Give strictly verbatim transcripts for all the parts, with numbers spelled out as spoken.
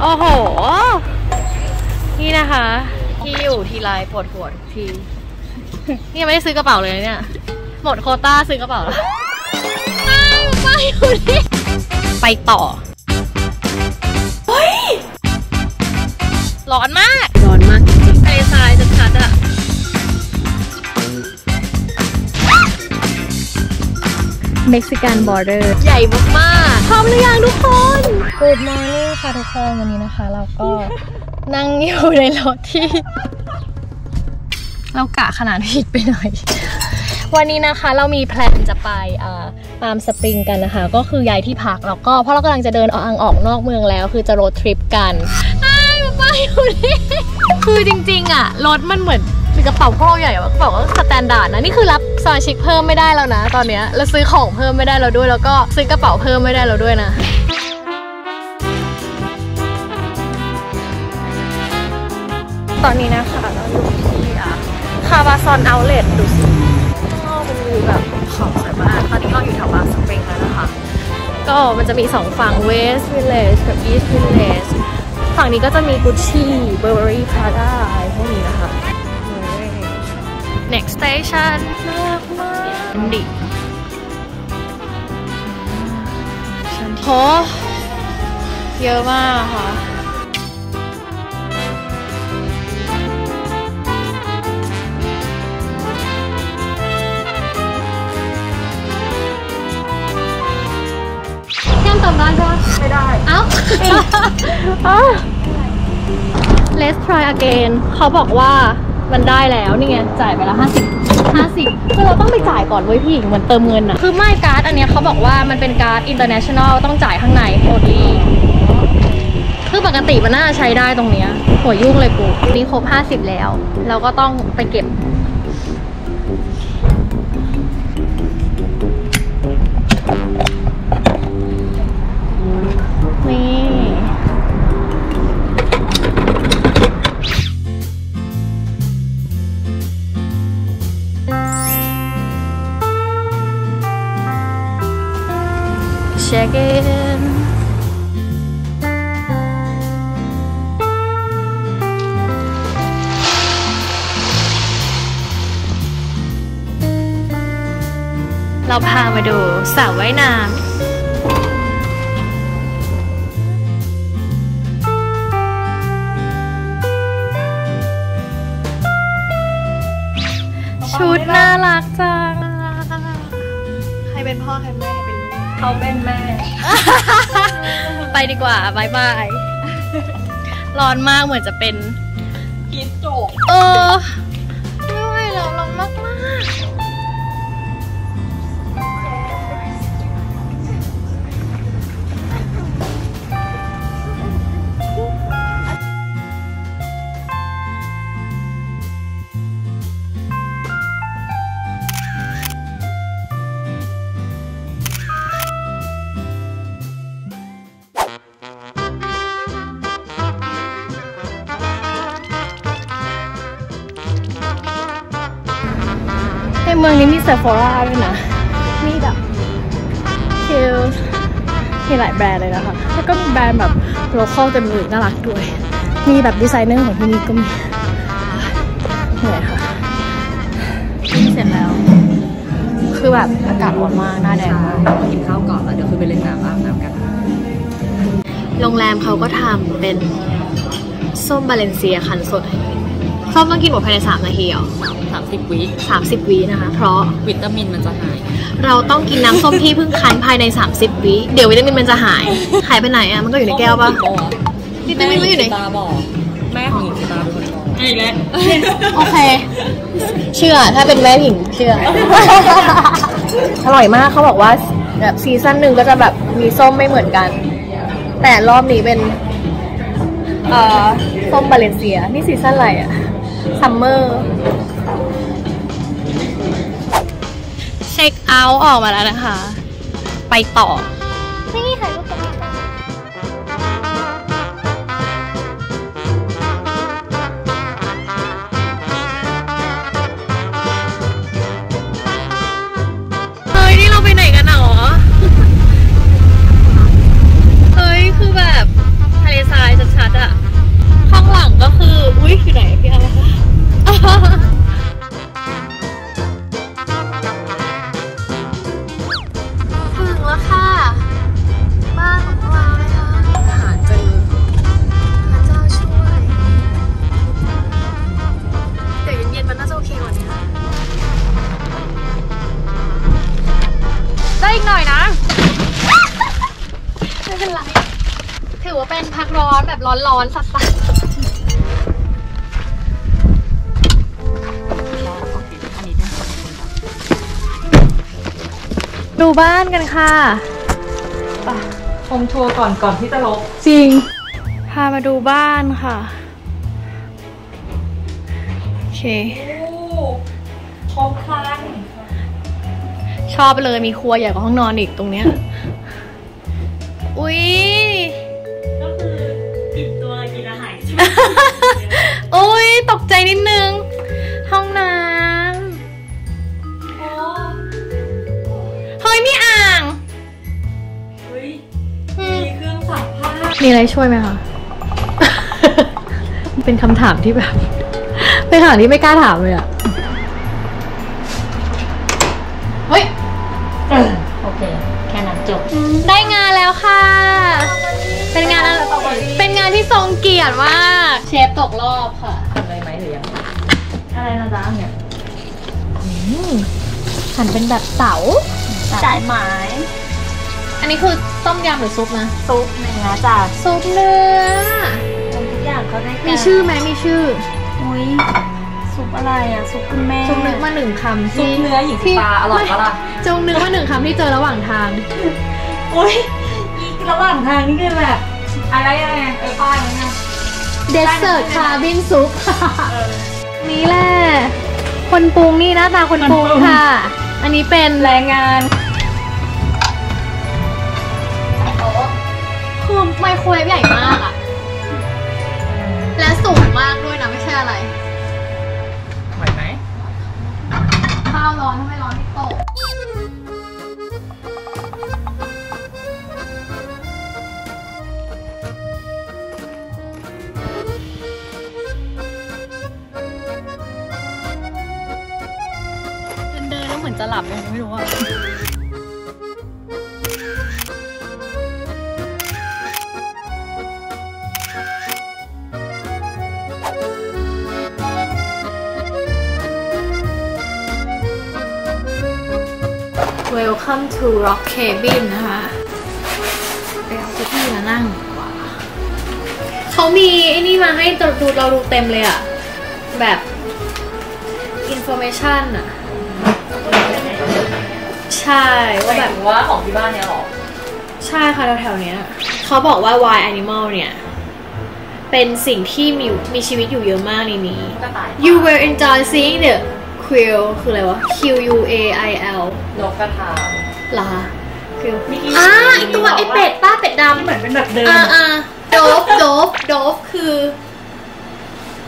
โอ้โหนี่นะคะที่อยู่ทีไรปวดหัวทุกทีนี่ยังไม่ได้ซื้อกระเป๋าเลยเนี่ยหมดโควต้าซื้อกระเป๋าแล้วไปอยู่นี่ไปต่อเฮ้ยร้อนมากร้อนมากจริงๆทะเลทรายชัดๆอะเม็กซิกันบอร์เดอร์ใหญ่มากๆพร้อมหรือยังทุกคน Good morning ค่ะทุกคนวันนี้นะคะเราก็นั่งอยู่ในรถที่เรากะขนาดผิดไปหน่อยวันนี้นะคะเรามีแพลนจะไปปาล์มสปริงกันนะคะก็คือย้ายที่พักแล้วก็เพราะเรากำลังจะเดินออกออกนอกเมืองแล้วคือจะโรดทริปกันไปอยู่นี่คือจริงๆอ่ะรถมันเหมือนกระเป๋าก็ใหญ่กระเป๋าก็สแตนดาร์ดนะนี่คือรับสมาชิกเพิ่มไม่ได้แล้วนะตอนเนี้ยเราซื้อของเพิ่มไม่ได้เราด้วยแล้วก็ซื้อกระเป๋าเพิ่มไม่ได้เราด้วยนะตอนนี้นะคะเราอยู่ที่คาบาซอนเอาท์เลทดูสิก็เป็นวิวแบบของสวยมากตอนนี้เราอยู่แถวบางสปริงแล้วนะคะก็มันจะมีสองฝั่ง West Village กับ East Village ฝั่งนี้ก็จะมี Gucci Burberry Prada พวกนี้นะคะ next station น่ารักมากดิโหเยอะมากค่ะแก้มตอบได้ปะไม่ได้เอ้า let's try again เขาบอกว่ามันได้แล้วนี่ไงจ่ายไปแล้วห้าสิบห้าสิบคือเราต้องไปจ่ายก่อนเว้ยพี่เหมือนเติมเงินอะคือไม่การ์ดอันเนี้ยเขาบอกว่ามันเป็นการ์ด international ต้องจ่ายข้างในโอดีคือปกติมันน่าใช้ได้ตรงเนี้ยหัวยุ่งเลยกูนี่ครบห้าสิบแล้วเราก็ต้องไปเก็บนี่เช็คอินเราพามาดูสระว่ายน้ำชุดน่ารักจังใครเป็นพ่อใครเป็นแม่ใครเป็นลูกเขาเป็นแม่ไปดีกว่าบายบายร้อนมากเหมือนจะเป็นกินโจกเออไม่ไหวแล้วร้อนมากมากเมืองนี้มี Sephora ด้วยนะมีแบบคิวมีหลายแบรนด์เลยนะคะแล้วก็มีแบรนด์แบบโลคอลเต็มเลยน่ารักด้วยมีแบบดีไซเนอร์ของที่นี่ก็มีเหนื่อยค่ะนี่เสร็จแล้วคือแบบอากาศร้อนมากหน้าแดงมากกินข้าวก่อนแล้วเดี๋ยวคือไปเล่นน้ำอาบน้ำกันโรงแรมเขาก็ทำเป็นส้มบาเลนเซียคันสดส้มต้องกินหมดภายในสามนาทีเหรอสามสิบวิสามสิบวินะคะเพราะวิตามินมันจะหายเราต้องกินน้ำส้มที่เพิ่งคั้นภายในสามสิบวิเดี๋ยววิตามินมันจะหายหายไปไหนอ่ะมันก็อยู่ในแก้วป่ะวิตามินมันอยู่ในตาบอกแม่ของหญิงตาเป็นคนบอกอีกแล้วโอเคเชื่อถ้าเป็นแม่หญิงเชื่ออร่อยมากเขาบอกว่าแบบซีซั่นหนึ่งก็จะแบบมีส้มไม่เหมือนกันแต่รอบนี้เป็นเอ่อส้มบาเลนเซียนี่ซีซั่นอะไรอ่ะซัมเมอร์เช็คเอาท์ออกมาแล้วนะคะไปต่อนี่ถ่ายรูปกันเฮ้ยนี่เราไปไหนกันหรอเฮ้ยคือแบบทะเลทรายจะ อุ้ยอยู่ไหนพี่อะไรคะถึงแล้วค่ะบ้านของเรานะคะหาเจอพระเจ้าช่วยแต่เย็นๆมันน่าจะโอเคกว่านี้ค่ะได้อีกหน่อยนะไม่เป็นไรถือว่าเป็นพักร้อนแบบร้อนๆสัสๆดูบ้านกันค่ะไปชมทัวร์ก่อนก่อนที่จะลงจริงพามาดูบ้านค่ะโอเคครบครันชอบเลยมีครัวใหญ่กว่าห้องนอนอีกตรงเนี้ยอุ้ยก็คือติดตัวกินอาหารใช่ไหมอุ้ยตกใจนิดนึงห้องน้ำอ๋อเฮ้ยมีอ่างอุ้ยมีเครื่องซักผ้ามีอะไรช่วยไหมคะเป็นคำถามที่แบบเป็นคำถามที่ไม่กล้าถามเลยอะเฮ้ยโอเคแค่นั้นจบได้งานแล้วค่ะเป็นงานอะไรเป็นงานที่ทรงเกียรติมากเชฟตกรอบค่ะทำเลยไหมหรือยังอะไรนะจ๊ะเนี่ยหั่นเป็นแบบเต๋าสายไหมอันนี้คือต้มยำหรือซุปนะซุปเนื้อจ้ะซุปเนื้อทุกอย่างเขาได้มีชื่อไหมมีชื่ออุ้ยซุปอะไรอ่ะซุปคุณแม่จงนึกมาหนึ่งคำซุปเนื้อหญิงปลาอร่อยปะล่ะจงนึกมาหนึ่งคำที่เจอระหว่างทางอุ้ยระหว่างทางนี่คือแบบอะไรอะไรไอ้ป้ายนั่นน่ะเดสเซอร์คาบินซุปนี่แหละคนปรุงนี่หน้าตาคนปรุงค่ะอันนี้เป็นแรงงานคือไมโครเวฟใหญ่มากอ่ะและสูงมากด้วยนะไม่ใช่อะไรไหวไหมข้าวร้อนทำไมร้อนที่โต๊ะเดินๆแล้วเหมือนจะหลับยังไม่รู้อ่ะWelcome to Rock Cabin นะคะไปเอาเก้าอี้มานั่งดีกว่าเขามีไอ้นี่มาให้เราดูเราดูเต็มเลยอะแบบ information อะใช่ว่าแบบว่าของที่บ้านเนี่ยหรอใช่ค่ะแถวๆเนี้ยเขาบอกว่า Wild Animal เนี่ยเป็นสิ่งที่มีมีชีวิตอยู่เยอะมากในนี้ You will enjoy seeing the QUAIL คืออะไรวะ Q U A I L นกกระทาหรอคืออ่าไอตัวไอเป็ดป้าเป็ดดำเหมือนเป็นแบบเดิมอ่าอ่าโดฟโดฟโดฟคือ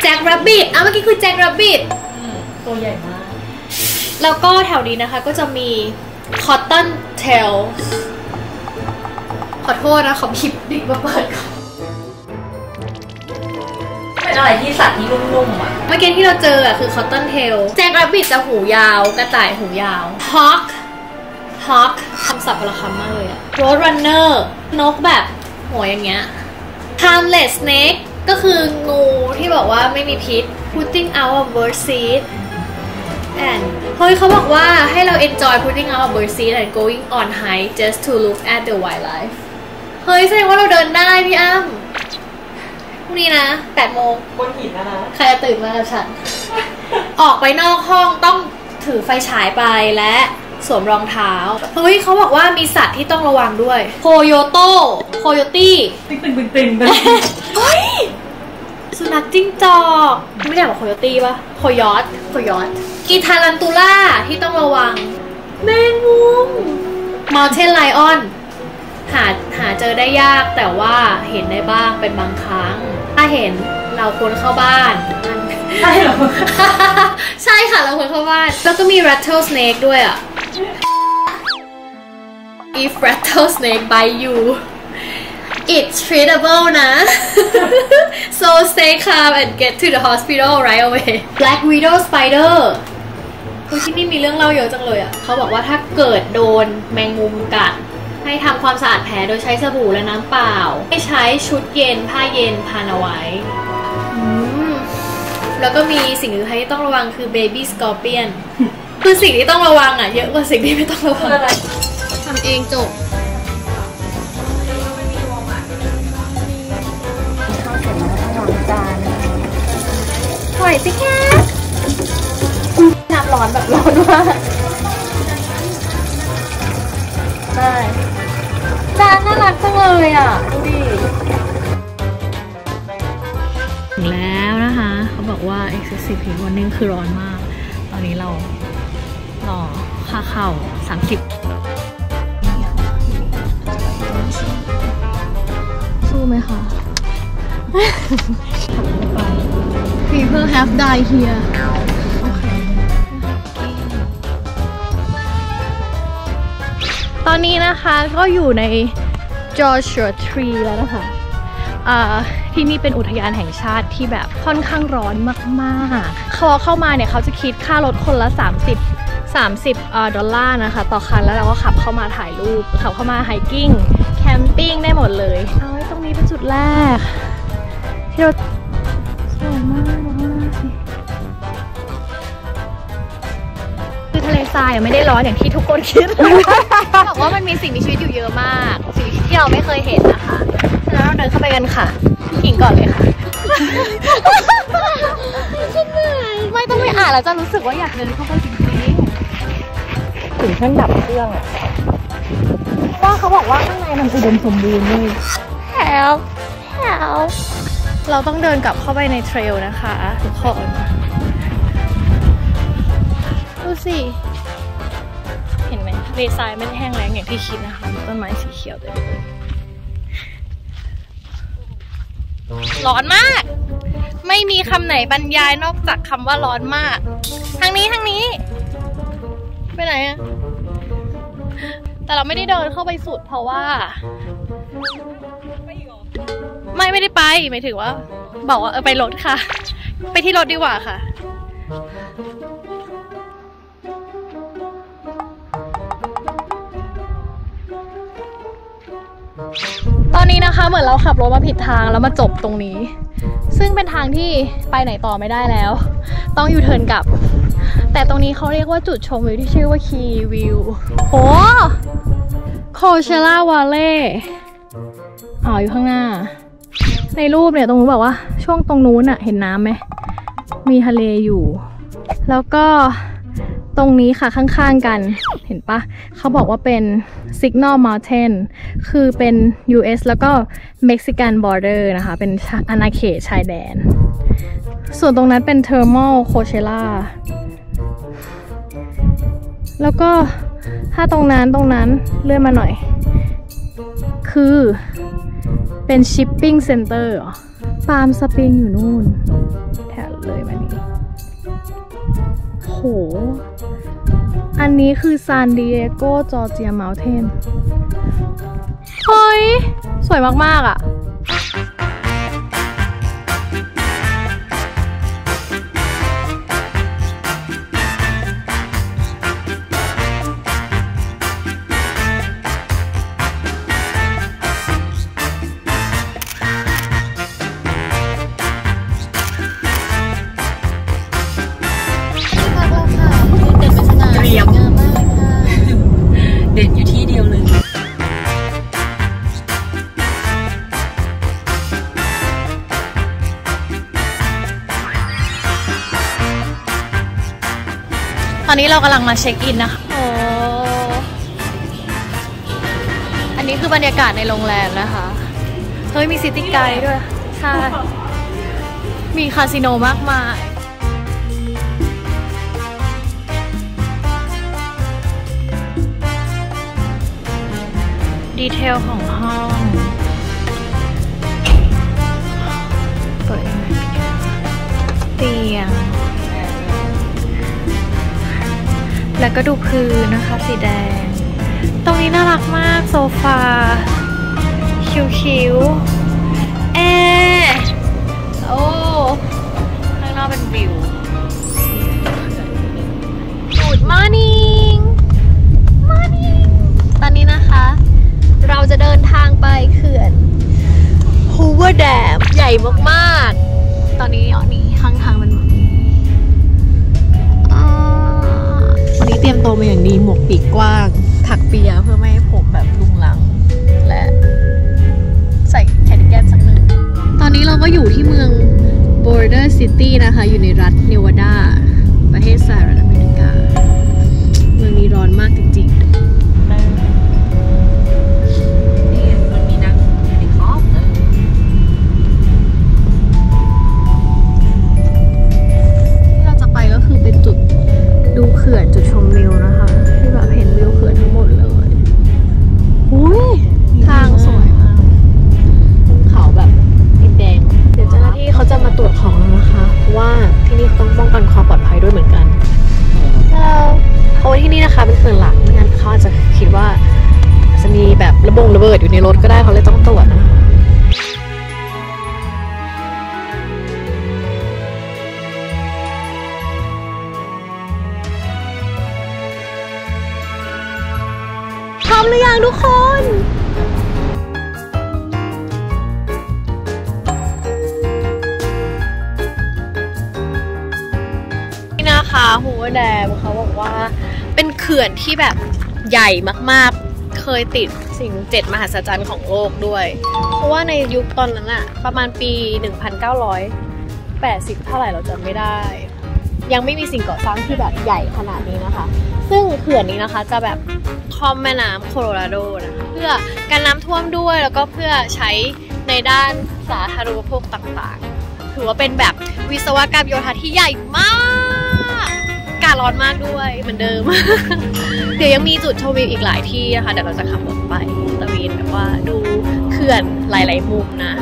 แจ็คแรบบิทอ่ะเมื่อกี้คือแจ็คแรบบิทตัวใหญ่มากแล้วก็แถวนี้นะคะก็จะมี cotton tail ขอโทษนะขอผิดดิบมาเปิดค่ะเป็นอะไรที่สัตว์นี่นุ่มๆอ่ะเมื่อกี้ที่เราเจออ่ะคือ cotton tail แจ็คแรบบิทจะหูยาวกระต่ายหูยาว hawk hawk คำศัพท์ละคำมากเลยอ่ะ road runner นกแบบหัวอย่างเงี้ย harmless snake ก็คืองูที่บอกว่าไม่มีพิษ putting out a bird seed and เฮ้ยเขาบอกว่าให้เรา enjoy putting out a bird seed and going on hike just to look at the wildlife เฮ้ยแสดงว่าเราเดินได้พี่อ้ำนี่นะแปดโมงบนหินนะใครจะตื่นมากับฉัน ออกไปนอกห้องต้องถือไฟฉายไปและสวมรองเท้าเฮ้ยเขาบอกว่ามีสัตว์ที่ต้องระวังด้วยโคโยโต้โคโยตี้ตึงตึงตึงตึงเฮ้ยสุนัขจิ้งจอกไม่ได้บอกโคโยตี้ปะโคยอตโคยอตกีทารันตูล่าที่ต้องระวังแมงมุมมอลเทนไลออนหาหาเจอได้ยากแต่ว่าเห็นได้บ้างเป็นบางครั้งถ้าเห็นเราควรเข้าบ้านใช่หรอใช่ค่ะเราควรเข้าบ้านแล้วก็มี rattlesnake ด้วยอ่ะ if rattlesnake bite you it's treatable นะ so stay calm and get to the hospital right away. Black widow spider ที่นี่มีเรื่องเล่าเยอะจังเลยอ่ะเขาบอกว่าถ้าเกิดโดนแมงมุมกัดให้ทำความสะอาดแผลโดยใช้สบู่และน้ำเปล่าให้ใช้ชุดเย็นผ้าเย็นพันเอาไว้แล้วก็มีสิ่งอื่นที่ต้องระวังคือ baby scorpion คือสิ่งที่ต้องระวังอ่ะเยอะกว่าสิ่งที่ไม่ต้องระวังอะไรทำเองจบปล่อยสิแค่น้ำร้อนแบบร้อนมากได้จานน่ารักจังเลยอ่ะดูดิแล้วนะคะเขาบอกว่า excessive heat warning คือร้อนมากตอนนี้เรารอค่าเข้าสามสิบสู้ไหมคะ People have died hereตอนนี้นะคะก็อยู่ใน Joshua Tree แล้วนะคะที่นี่เป็นอุทยานแห่งชาติที่แบบค่อนข้างร้อนมากๆเขาเข้ามาเนี่ยเขาจะคิดค่ารถคนละสามสิบดอลลาร์นะคะต่อคันแล้วเราก็ขับเข้ามาถ่ายรูปขับเข้ามาไฮกิ้งแคมปิ้งได้หมดเลยเอาไว้ตรงนี้เป็นจุดแรกที่เราสวยมากมากสิคือทะเลทรายไม่ได้ร้อนอย่างที่ทุกคนคิดบอกว่ามันมีสิ่งมีชีวิตอยู่เยอะมากสิ่งที่เราไม่เคยเห็นนะคะฉะนั้นเราเดินเข้าไปกันค่ะขิงก่อนเลยค่ะฉันเหนื่อยไม่ต้องไปอ่านแล้วจะรู้สึกว่าอยากเดินเข้าไปจริงๆถึงขั้นดับเครื่องอะว่าเขาบอกว่าข้างในมันอุดมสมบูรณ์เลยแถวแถวเราต้องเดินกลับเข้าไปในเทรลนะคะทุกคนดูสิเห็นไหมทะเลทรายไม่แห้งแล้งอย่างที่คิดนะคะต้นไม้สีเขียวเต็มเลยร้อนมากไม่มีคำไหนบรรยายนอกจากคำว่าร้อนมากทางนี้ทางนี้ไปไหนอะแต่เราไม่ได้เดินเข้าไปสุดเพราะว่าไม่ไม่ได้ไปหมายถึงว่าบอกว่าเออไปรถค่ะไปที่รถดีกว่าค่ะตอนนี้นะคะเหมือนเราขับรถมาผิดทางแล้วมาจบตรงนี้ซึ่งเป็นทางที่ไปไหนต่อไม่ได้แล้วต้องยูเทิร์นกลับแต่ตรงนี้เขาเรียกว่าจุดชมวิวที่ชื่อว่าคีวิวโอ้โคเชล่าวาเล่อ๋ออยู่ข้างหน้าในรูปเนี่ยตรงนู้นบอกว่าช่วงตรงนู้นอะเห็นน้ำไหมมีทะเลอยู่แล้วก็ตรงนี้ค่ะข้างๆกันเห็นปะเขาบอกว่าเป็น Signal Mountain คือเป็น ยู เอส แล้วก็ Mexican Border นะคะเป็นอาณาเขตชายแดนส่วนตรงนั้นเป็น Thermal Coachella แล้วก็ถ้าตรงนั้นตรงนั้นเลื่อนมาหน่อยคือเป็น Shipping Center หรอฟาร์มสปริงอยู่นู่นแถวเลยมานี่โหอันนี้คือซานดิเอโกจอร์เจียมัลเทนเฮ้ยสวยมากๆอ่ะตอนนี้เรากำลังมาเช็คอินนะคะโอ้อันนี้คือบรรยากาศในโรงแรมนะคะเฮ้ยมีซิตี้ไกด์ด้วยใช่มีคาสิโนมากมายดีเทลของห้องเปิดเตียงแล้วก็ดูพื้นนะคะสีแดงตรงนี้น่ารักมากโซฟา ชิวๆเออโอ้ข้างนอกเป็นวิว Good morning morning ตอนนี้นะคะเราจะเดินทางไปเขื่อนฮูเวอร์แดมใหญ่มากๆตอนนี้อ๋อนี่ข้างทางมันวันนี้เตรียมตัวมาอย่างดีหมวกปีกกว้างถักเปียเพื่อไม่ให้ผมแบบลุงลังและใส่แขนแก้มสักหนึ่งตอนนี้เราก็อยู่ที่เมืองบอร์เดอร์ซิตี้นะคะอยู่ในรัฐเนวาดาประเทศสหรัฐอเมริกาเมืองนี้ร้อนมากจริงทุกคนนี่นะคะหัวแดมเขาบอกว่าเป็นเขื่อนที่แบบใหญ่มากๆเคยติดสิ่งเจ็ดมหัศจรรย์ของโลกด้วยเพราะว่าในยุคตอนนั้นอะประมาณปีหนึ่งพันเก้าร้อยแปดสิบเท่าไหร่เราจำไม่ได้ยังไม่มีสิ่งก่อสร้างที่แบบใหญ่ขนาดนี้นะคะซึ่งเขื่อนนี้นะคะจะแบบคลอมแม่น้ำโคโลราโดนะคะเพื่อการน้ำท่วมด้วยแล้วก็เพื่อใช้ในด้านสาธารณูปโภคต่างๆถือว่าเป็นแบบวิศวกรรมโยธาที่ใหญ่มากอากาศร้อนมากด้วยเหมือนเดิม เดี๋ยวยังมีจุดชมวิวอีกหลายที่นะคะเดี๋ยวเราจะขับรถไปตะเวนแบบว่าดูเขื่อนหลายๆมุมนะ